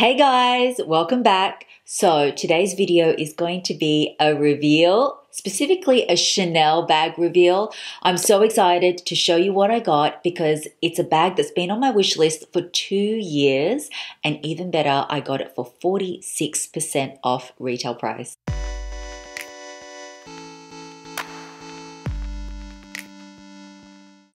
Hey guys, welcome back. So today's video is going to be a reveal, specifically a Chanel bag reveal. I'm so excited to show you what I got because it's a bag that's been on my wish list for 2 years, and even better, I got it for 46% off retail price.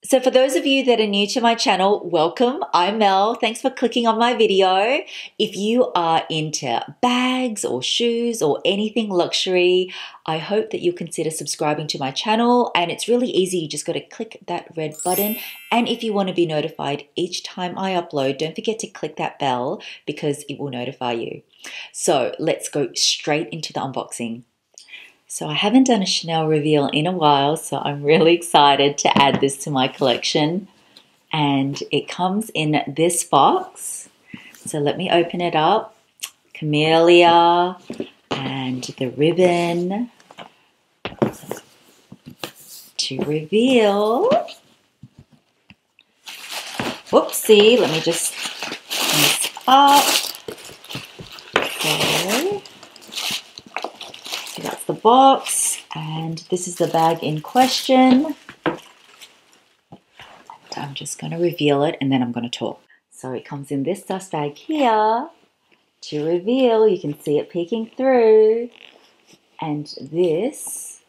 So for those of you that are new to my channel, welcome. I'm Mel. Thanks for clicking on my video. If you are into bags or shoes or anything luxury, I hope that you'll consider subscribing to my channel, and it's really easy. You just got to click that red button. And if you want to be notified each time I upload, don't forget to click that bell because it will notify you. So let's go straight into the unboxing. So I haven't done a Chanel reveal in a while, so I'm really excited to add this to my collection. And it comes in this box. So let me open it up. Camellia and the ribbon to reveal. Whoopsie, let me just open this up. So that's the box, and this is the bag in question. I'm just going to reveal it and then I'm going to talk. So it comes in this dust bag here to reveal. You can see it peeking through, and this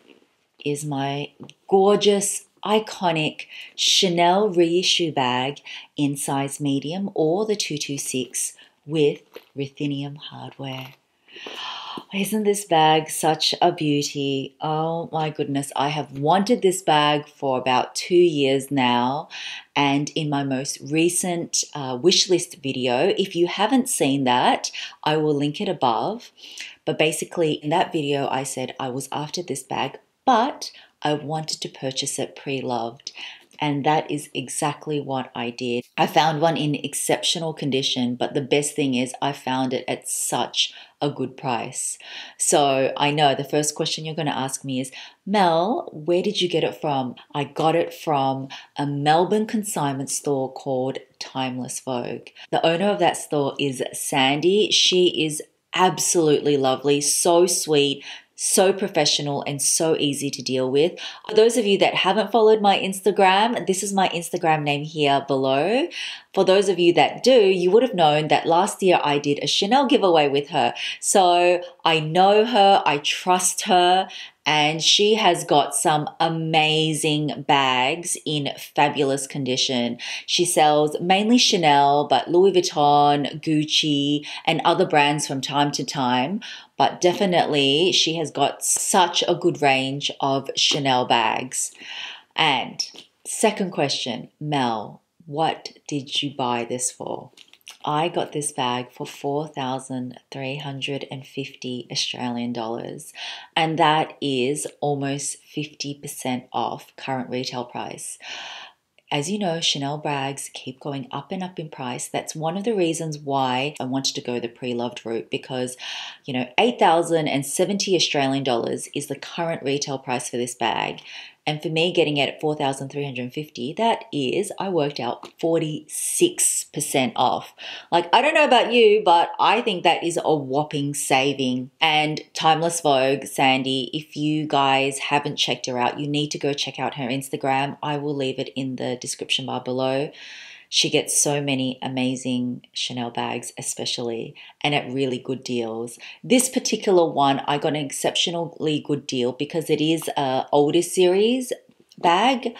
is my gorgeous iconic Chanel reissue bag in size medium or the 226 with ruthenium hardware. Isn't this bag such a beauty? Oh my goodness, I have wanted this bag for about 2 years now, and in my most recent wishlist video, if you haven't seen that, I will link it above. But basically in that video I said I was after this bag, but I wanted to purchase it pre-loved. And that is exactly what I did. I found one in exceptional condition, but the best thing is I found it at such a good price. So I know the first question you're going to ask me is, Mel, where did you get it from? I got it from a Melbourne consignment store called Timeless Vogue. The owner of that store is Sandy. She is absolutely lovely, so sweet, so professional, and so easy to deal with. For those of you that haven't followed my Instagram, this is my Instagram name here below. For those of you that do, you would have known that last year I did a Chanel giveaway with her. So I know her, I trust her, and she has got some amazing bags in fabulous condition. She sells mainly Chanel, but Louis Vuitton, Gucci, and other brands from time to time. But definitely she has got such a good range of Chanel bags. And second question, Mel, what did you buy this for? I got this bag for 4,350 Australian dollars, and that is almost 50% off current retail price. As you know, Chanel bags keep going up and up in price. That's one of the reasons why I wanted to go the pre-loved route, because, you know, 8,070 Australian dollars is the current retail price for this bag. And for me, getting it at 4,350, that is, I worked out 46% off. Like, I don't know about you, but I think that is a whopping saving. And Timeless Vogue, Sandy, if you guys haven't checked her out, you need to go check out her Instagram. I will leave it in the description bar below. She gets so many amazing Chanel bags, especially, and at really good deals. This particular one, I got an exceptionally good deal because it is an older series bag,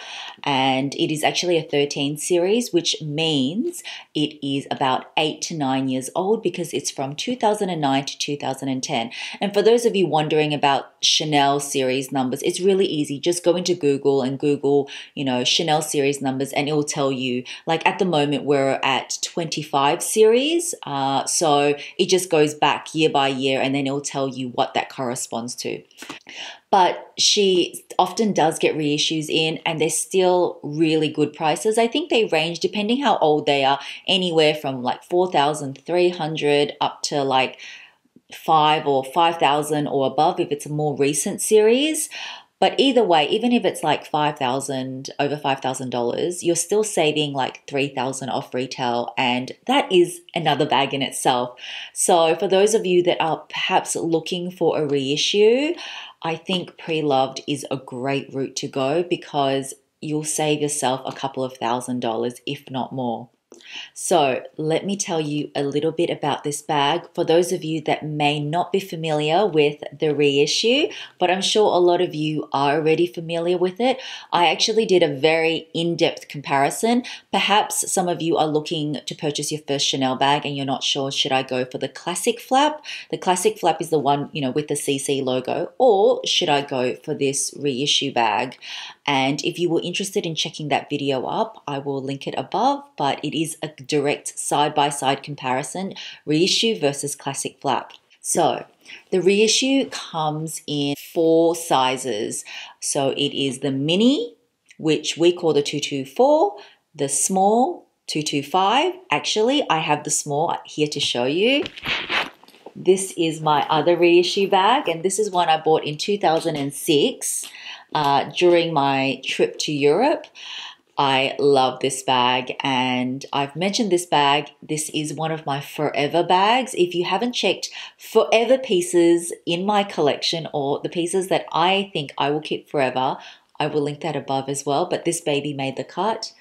and it is actually a 13 series, which means it is about 8 to 9 years old because it's from 2009 to 2010. And for those of you wondering about Chanel series numbers, it's really easy. Just go into Google and Google, you know, Chanel series numbers, and it will tell you. Like at the moment we're at 25 series, so it just goes back year by year, and then it will tell you what that corresponds to. But she often does get reissues in, and they're still really good prices. I think they range, depending how old they are, anywhere from like 4,300 up to like 5,000 or 5,000 or above if it's a more recent series. But either way, even if it's like $5,000, over $5,000, you're still saving like $3,000 off retail, and that is another bag in itself. So for those of you that are perhaps looking for a reissue, I think pre-loved is a great route to go because you'll save yourself a couple of $1,000, if not more. So let me tell you a little bit about this bag for those of you that may not be familiar with the reissue, but I'm sure a lot of you are already familiar with it. I actually did a very in-depth comparison. Perhaps some of you are looking to purchase your first Chanel bag and you're not sure, should I go for the classic flap? The classic flap is the one, you know, with the CC logo, or should I go for this reissue bag? And if you were interested in checking that video up, I will link it above, but it is a direct side-by-side comparison, reissue versus classic flap. So the reissue comes in 4 sizes. So it is the mini, which we call the 224, the small 225. Actually, I have the small here to show you. This is my other reissue bag, and this is one I bought in 2006 during my trip to Europe. I love this bag, and I've mentioned this bag. This is one of my forever bags. If you haven't checked forever pieces in my collection, or the pieces that I think I will keep forever, I will link that above as well, but this baby made the cut.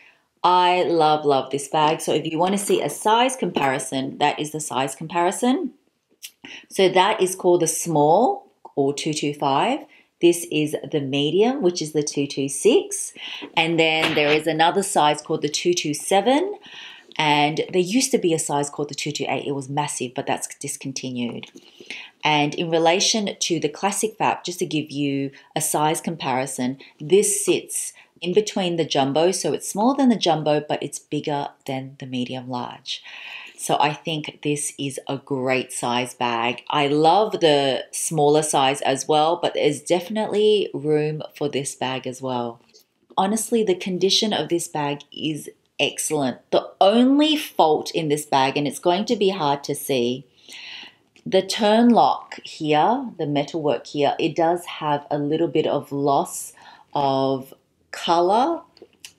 I love this bag. So if you want to see a size comparison, that is the size comparison. So that is called the small, or 225. This is the medium, which is the 226. And then there is another size called the 227. And there used to be a size called the 228. It was massive, but that's discontinued. And in relation to the classic flap, just to give you a size comparison, this sits in between the jumbo. So it's smaller than the jumbo, but it's bigger than the medium large. So I think this is a great size bag. I love the smaller size as well, but there's definitely room for this bag as well. Honestly, the condition of this bag is excellent. The only fault in this bag, and it's going to be hard to see, the turn lock here, the metalwork here, it does have a little bit of loss of color,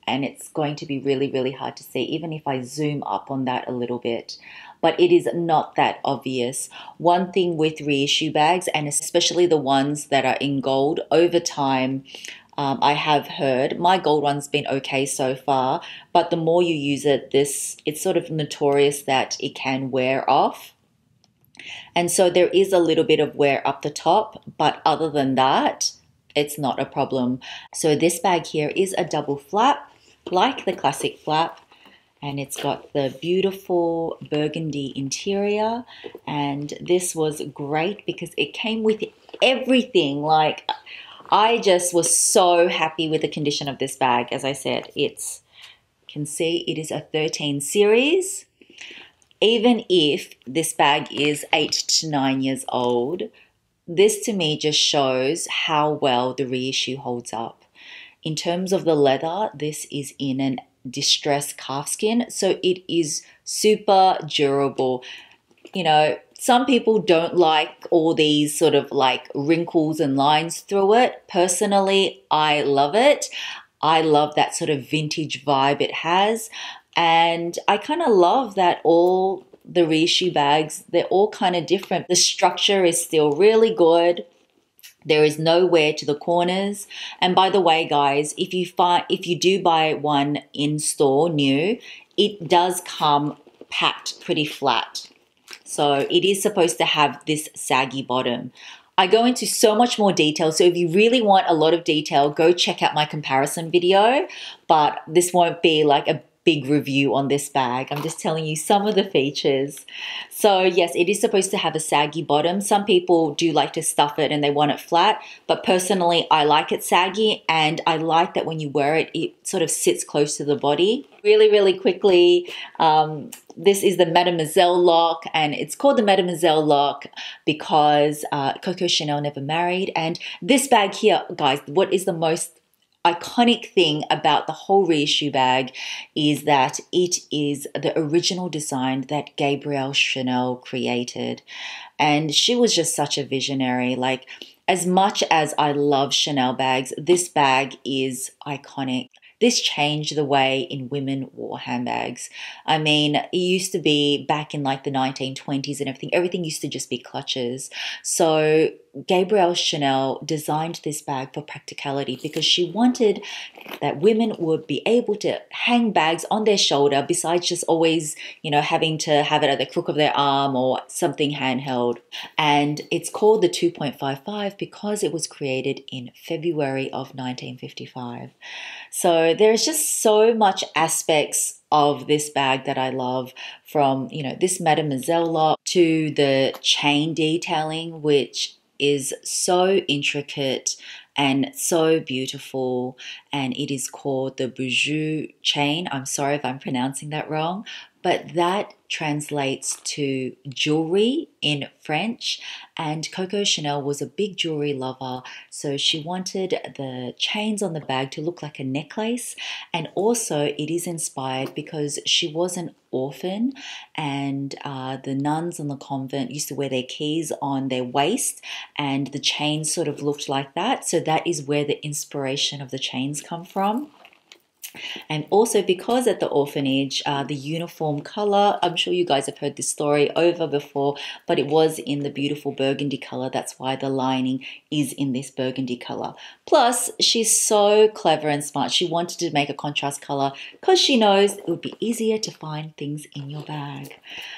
and it's going to be really, really hard to see, even if I zoom up on that a little bit. But it is not that obvious. One thing with reissue bags, and especially the ones that are in gold, over time, I have heard, my gold one's been okay so far, but the more you use it, it's sort of notorious that it can wear off. And so there is a little bit of wear up the top, but other than that, it's not a problem. So this bag here is a double flap, like the classic flap, and it's got the beautiful burgundy interior. And this was great because it came with everything. Like, I just was so happy with the condition of this bag. As I said, you can see it is a 13 series. Even if this bag is 8 to 9 years old, this to me just shows how well the reissue holds up. In terms of the leather, this is in a distressed calfskin, so it is super durable. You know, some people don't like all these sort of like wrinkles and lines through it. Personally, I love it. I love that sort of vintage vibe it has. And I kind of love that all the reissue bags, they're all kind of different. The structure is still really good. There is no wear to the corners. And by the way, guys, if you do buy one in store new, it does come packed pretty flat. So it is supposed to have this saggy bottom. I go into so much more detail, so if you really want a lot of detail, go check out my comparison video, but this won't be like a big review on this bag. I'm just telling you some of the features. So yes, it is supposed to have a saggy bottom. Some people do like to stuff it and they want it flat, but personally I like it saggy, and I like that when you wear it, it sort of sits close to the body. Really, really quickly, this is the Mademoiselle lock, and it's called the Mademoiselle lock because Coco Chanel never married. And this bag here, guys, what is the most iconic thing about the whole reissue bag is that it is the original design that Gabrielle Chanel created, and she was just such a visionary. Like, As much as I love Chanel bags, this bag is iconic. This changed the way in women wore handbags. I mean, it used to be back in like the 1920s and everything used to just be clutches. So Gabrielle Chanel designed this bag for practicality because she wanted that women would be able to hang bags on their shoulder besides just always, you know, having to have it at the crook of their arm or something handheld. And it's called the 2.55 because it was created in February of 1955. So there's just so much aspects of this bag that I love, from, you know, this Mademoiselle lot to the chain detailing, which is so intricate and so beautiful, and it is called the Bijou chain. I'm sorry if I'm pronouncing that wrong, but that translates to jewelry in French, and Coco Chanel was a big jewelry lover, so she wanted the chains on the bag to look like a necklace. And also it is inspired because she was an orphan, and the nuns in the convent used to wear their keys on their waist, and the chains sort of looked like that, so that is where the inspiration of the chains come from. And also because at the orphanage, the uniform color, I'm sure you guys have heard this story over before, but it was in the beautiful burgundy color. That's why the lining is in this burgundy color. Plus, she's so clever and smart. She wanted to make a contrast color because she knows it would be easier to find things in your bag.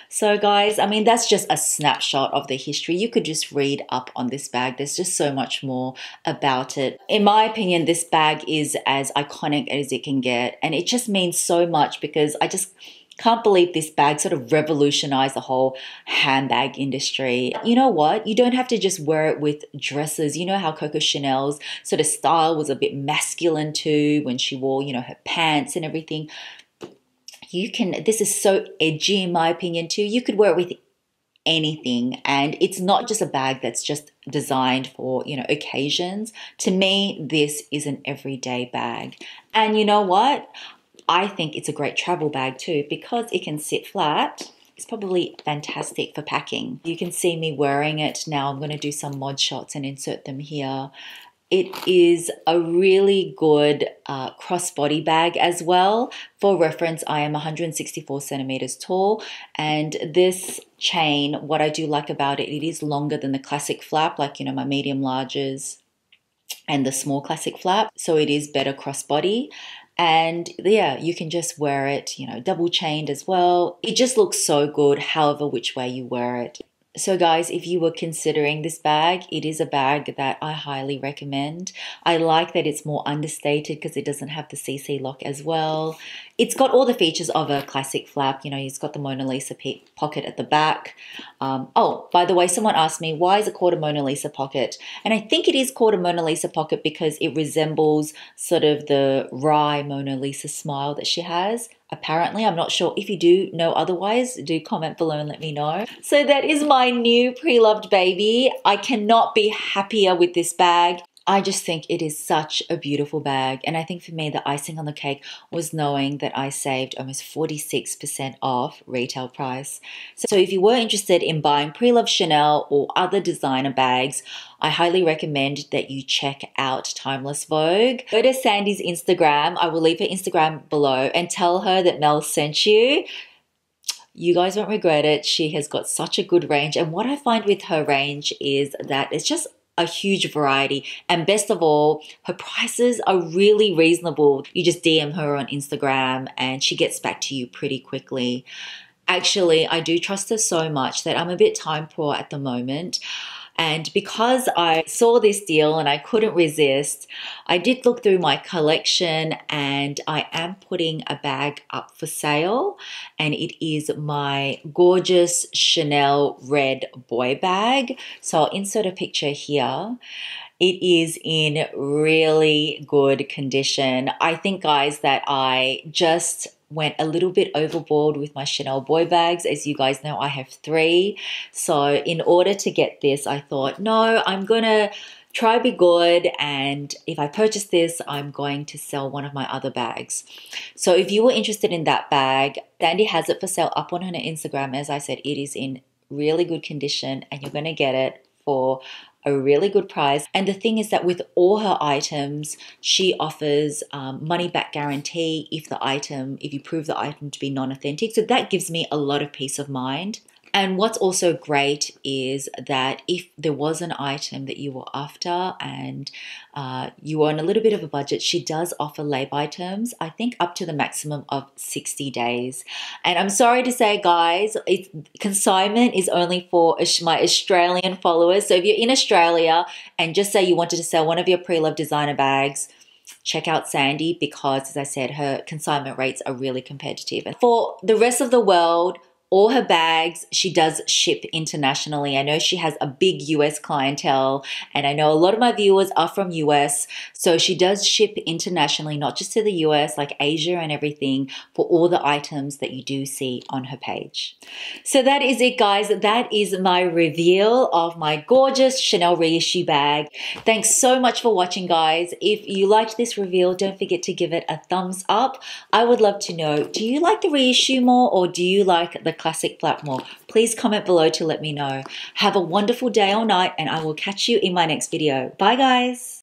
So guys, I mean, that's just a snapshot of the history. You could just read up on this bag. There's just so much more about it. In my opinion, this bag is as iconic as it can get, and it just means so much because I just can't believe this bag sort of revolutionized the whole handbag industry. You know what? You don't have to just wear it with dresses. You know how Coco Chanel's sort of style was a bit masculine too when she wore, you know, her pants and everything. You can, this is so edgy in my opinion too. You could wear it with anything, and it's not just a bag that's just designed for, you know, occasions. To me, this is an everyday bag. And you know what? I think it's a great travel bag too because it can sit flat. It's probably fantastic for packing. You can see me wearing it now. I'm going to do some mod shots and insert them here. It is a really good crossbody bag as well. For reference, I am 164 centimeters tall, and this chain, what I do like about it, it is longer than the classic flap, like, you know, my medium larges and the small classic flap. So it is better crossbody. And yeah, you can just wear it, you know, double chained as well. It just looks so good, however which way you wear it. So guys, if you were considering this bag, it is a bag that I highly recommend. I like that it's more understated because it doesn't have the CC lock as well. It's got all the features of a classic flap. You know, it's got the Mona Lisa pocket at the back. Oh, by the way, someone asked me, why is it called a Mona Lisa pocket? And I think it is called a Mona Lisa pocket because it resembles sort of the wry Mona Lisa smile that she has. Apparently, I'm not sure. If you do know otherwise, do comment below and let me know. So that is my new pre-loved baby. I cannot be happier with this bag. I just think it is such a beautiful bag. And I think for me, the icing on the cake was knowing that I saved almost 46% off retail price. So if you were interested in buying pre-loved Chanel or other designer bags, I highly recommend that you check out Timeless Vogue. Go to Sandy's Instagram. I will leave her Instagram below, and tell her that Mel sent you. You guys won't regret it. She has got such a good range. And what I find with her range is that it's just a huge variety, and best of all, her prices are really reasonable. You just DM her on Instagram and she gets back to you pretty quickly. Actually, I do trust her so much that I'm a bit time poor at the moment, and because I saw this deal and I couldn't resist, I did look through my collection, and I am putting a bag up for sale, and it is my gorgeous Chanel red boy bag. So I'll insert a picture here. It is in really good condition. I think, guys, that I just went a little bit overboard with my Chanel boy bags. As you guys know, I have 3. So in order to get this, I thought, no, I'm gonna try be good, and if I purchase this, I'm going to sell one of my other bags. So if you were interested in that bag, Sandy has it for sale up on her Instagram. As I said, it is in really good condition, and you're gonna get it for a really good price. And the thing is that with all her items, she offers money back guarantee if you prove the item to be non-authentic. So that gives me a lot of peace of mind. And what's also great is that if there was an item that you were after and you were on a little bit of a budget, she does offer lay-by terms, I think up to the maximum of 60 days. And I'm sorry to say, guys, consignment is only for my Australian followers. So if you're in Australia and just say you wanted to sell one of your pre-loved designer bags, check out Sandy, because as I said, her consignment rates are really competitive. And for the rest of the world, all her bags, she does ship internationally. I know she has a big US clientele, and I know a lot of my viewers are from US. So she does ship internationally, not just to the US, like Asia and everything, for all the items that you do see on her page. So that is it, guys. That is my reveal of my gorgeous Chanel reissue bag. Thanks so much for watching, guys. If you liked this reveal, don't forget to give it a thumbs up. I would love to know, do you like the reissue more, or do you like the classic flat more? Please comment below to let me know. Have a wonderful day or night, and I will catch you in my next video. Bye, guys.